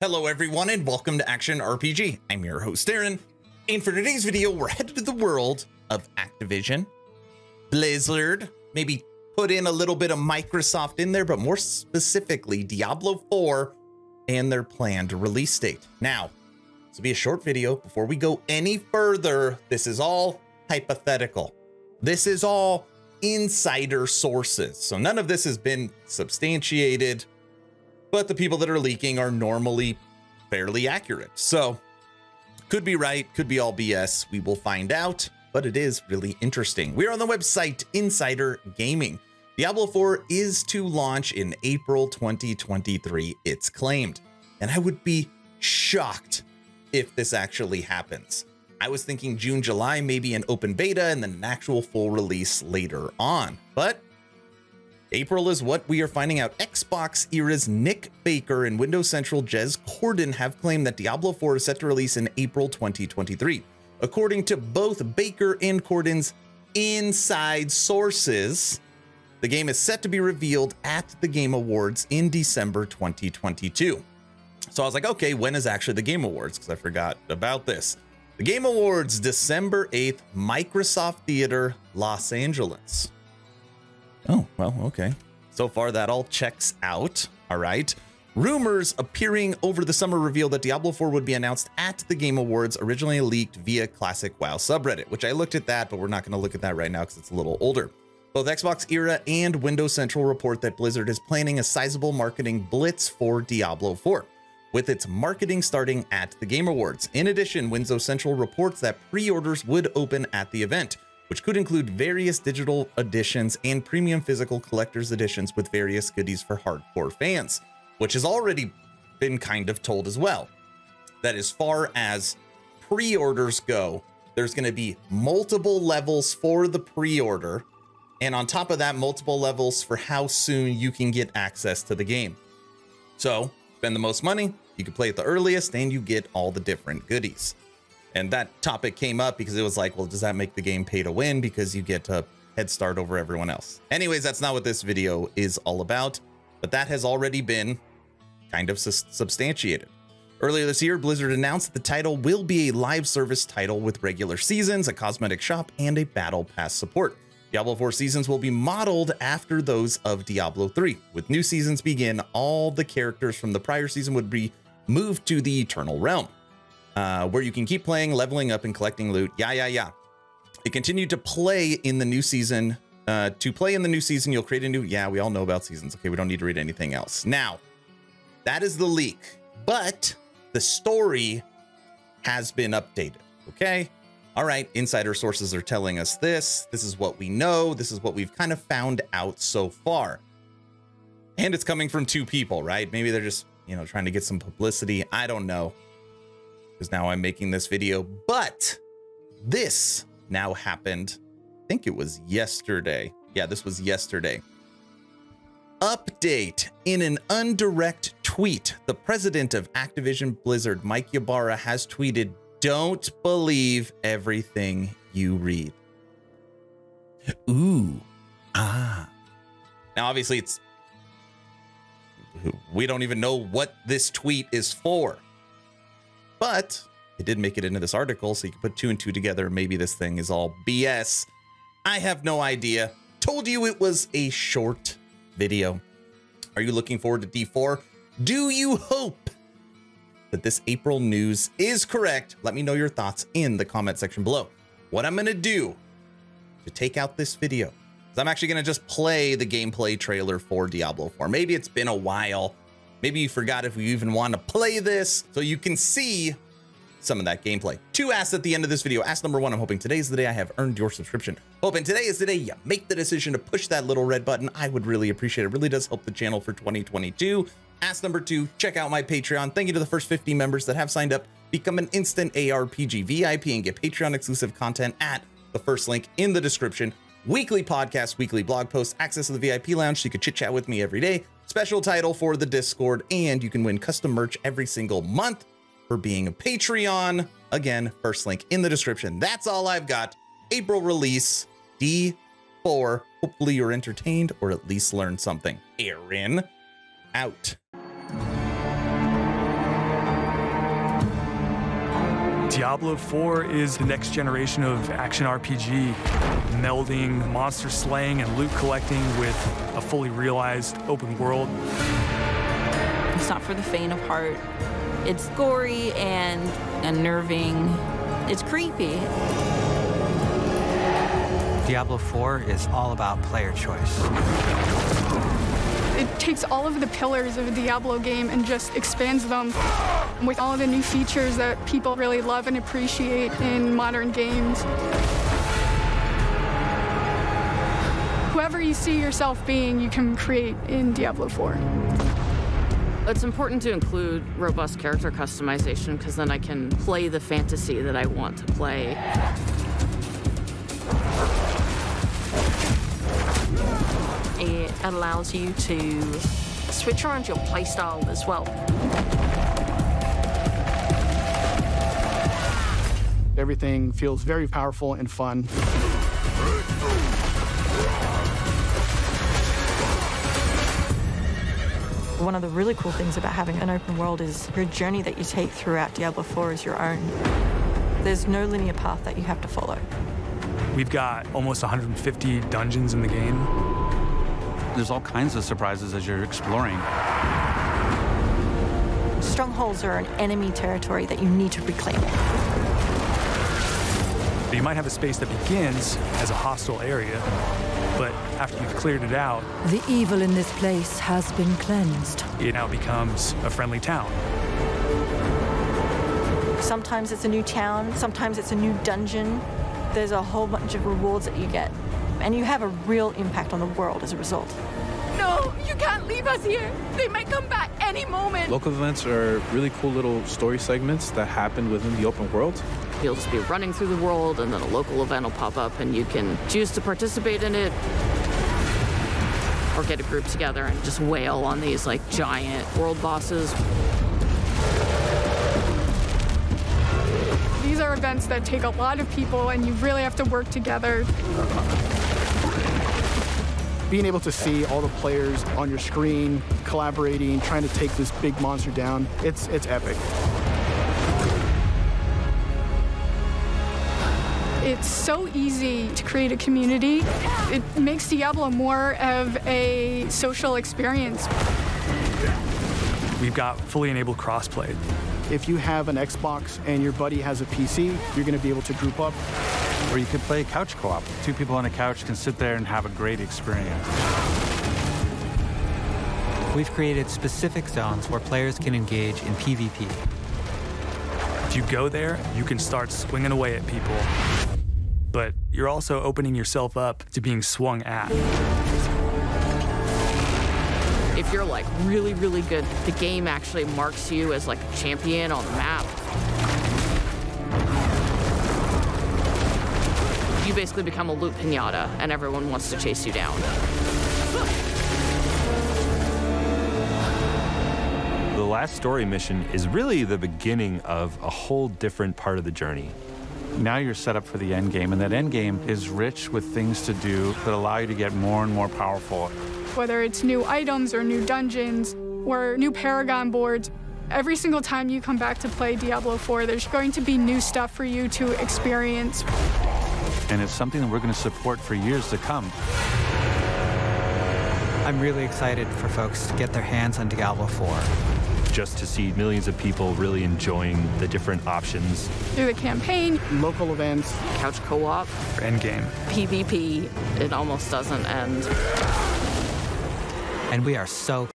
Hello everyone and welcome to Action RPG. I'm your host Aaron, and for today's video we're headed to the world of Activision, Blizzard, maybe put in a little bit of Microsoft in there, but more specifically Diablo 4 and their planned release date. Now, this will be a short video. Before we go any further, this is all hypothetical. This is all insider sources, so none of this has been substantiated. But the people that are leaking are normally fairly accurate. So could be right, could be all BS. We will find out, but it is really interesting. We're on the website Insider Gaming. Diablo 4 is to launch in April 2023, it's claimed. And I would be shocked if this actually happens. I was thinking June, July, maybe an open beta and then an actual full release later on. But April is what we are finding out. Xbox Era's Nick Baker and Windows Central Jez Corden have claimed that Diablo IV is set to release in April 2023. According to both Baker and Corden's inside sources, the game is set to be revealed at the Game Awards in December 2022. So I was like, okay, when is actually the Game Awards? Because I forgot about this. The Game Awards, December 8th, Microsoft Theater, Los Angeles. Oh, well, okay. So far that all checks out. All right. Rumors appearing over the summer reveal that Diablo 4 would be announced at the Game Awards, originally leaked via Classic WoW subreddit, which I looked at that, but we're not going to look at that right now because it's a little older. Both Xbox Era and Windows Central report that Blizzard is planning a sizable marketing blitz for Diablo 4, with its marketing starting at the Game Awards. In addition, Windows Central reports that pre-orders would open at the event, which could include various digital editions and premium physical collector's editions with various goodies for hardcore fans, which has already been kind of told as well. That as far as pre-orders go, there's going to be multiple levels for the pre-order, and on top of that, multiple levels for how soon you can get access to the game. So spend the most money, you can play it the earliest, and you get all the different goodies. And that topic came up because it was like, well, does that make the game pay to win because you get a head start over everyone else? Anyways, that's not what this video is all about, but that has already been kind of substantiated. Earlier this year, Blizzard announced that the title will be a live service title with regular seasons, a cosmetic shop, and a battle pass support. Diablo 4 seasons will be modeled after those of Diablo 3. With new seasons begin, all the characters from the prior season would be moved to the Eternal Realm, where you can keep playing, leveling up, and collecting loot. It continued to play in the new season. To play in the new season, you'll create a new... Yeah, we all know about seasons. Okay, we don't need to read anything else. Now, that is the leak, but the story has been updated, okay? All right, insider sources are telling us this. This is what we know. This is what we've kind of found out so far. And it's coming from two people, right? Maybe they're just, you know, trying to get some publicity. I don't know, because now I'm making this video, but this now happened. I think it was yesterday. Yeah, this was yesterday. Update: in an indirect tweet, the president of Activision Blizzard, Mike Ybarra, has tweeted, "Don't believe everything you read." Ooh, ah. Now, obviously we don't even know what this tweet is for. But it did make it into this article, so you can put two and two together. Maybe this thing is all BS. I have no idea. Told you it was a short video. Are you looking forward to D4? Do you hope that this April news is correct? Let me know your thoughts in the comment section below. What I'm going to do to take out this video is I'm actually going to just play the gameplay trailer for Diablo 4. Maybe it's been a while. Maybe you forgot if we even want to play this, so you can see some of that gameplay. Two asks at the end of this video. Ask number one: I'm hoping today's the day I have earned your subscription. Hoping today is the day you make the decision to push that little red button. I would really appreciate it. It really does help the channel for 2022. Ask number two: check out my Patreon. Thank you to the first 50 members that have signed up. Become an instant ARPG VIP and get Patreon exclusive content at the first link in the description. weekly podcast, weekly blog posts, access to the VIP lounge so you can chit chat with me every day, special title for the Discord, and you can win custom merch every single month for being a Patreon. Again, first link in the description. That's all I've got. April release D4. Hopefully you're entertained or at least learned something. Aaron out. Diablo IV is the next generation of action RPG, melding monster slaying and loot collecting with a fully realized open world. It's not for the faint of heart. It's gory and unnerving. It's creepy. Diablo IV is all about player choice. It takes all of the pillars of a Diablo game and just expands them with all the new features that people really love and appreciate in modern games. Whoever you see yourself being, you can create in Diablo IV. It's important to include robust character customization because then I can play the fantasy that I want to play. It allows you to switch around your playstyle as well. Everything feels very powerful and fun. One of the really cool things about having an open world is your journey that you take throughout Diablo IV is your own. There's no linear path that you have to follow. We've got almost 150 dungeons in the game. There's all kinds of surprises as you're exploring. Strongholds are an enemy territory that you need to reclaim. You might have a space that begins as a hostile area, but after you've cleared it out, the evil in this place has been cleansed. It now becomes a friendly town. Sometimes it's a new town, sometimes it's a new dungeon. There's a whole bunch of rewards that you get, and you have a real impact on the world as a result. No, you can't leave us here. They might come back any moment. Local events are really cool little story segments that happen within the open world. You'll just be running through the world, and then a local event will pop up, and you can choose to participate in it or get a group together and just wail on these, like, giant world bosses. These are events that take a lot of people, and you really have to work together. Being able to see all the players on your screen, collaborating, trying to take this big monster down, it's epic. It's so easy to create a community. It makes Diablo more of a social experience. We've got fully enabled crossplay. If you have an Xbox and your buddy has a PC, you're going to be able to group up. Or you could play couch co-op. Two people on a couch can sit there and have a great experience. We've created specific zones where players can engage in PvP. If you go there, you can start swinging away at people. But you're also opening yourself up to being swung at. If you're like really, really good, the game actually marks you as like a champion on the map. You basically become a loot pinata and everyone wants to chase you down. The last story mission is really the beginning of a whole different part of the journey. Now you're set up for the end game, and that end game is rich with things to do that allow you to get more and more powerful. Whether it's new items or new dungeons or new Paragon boards, every single time you come back to play Diablo IV, there's going to be new stuff for you to experience. And it's something that we're going to support for years to come. I'm really excited for folks to get their hands on Diablo IV. Just to see millions of people really enjoying the different options. Through the campaign, local events, couch co-op, endgame, PvP, it almost doesn't end. And we are so...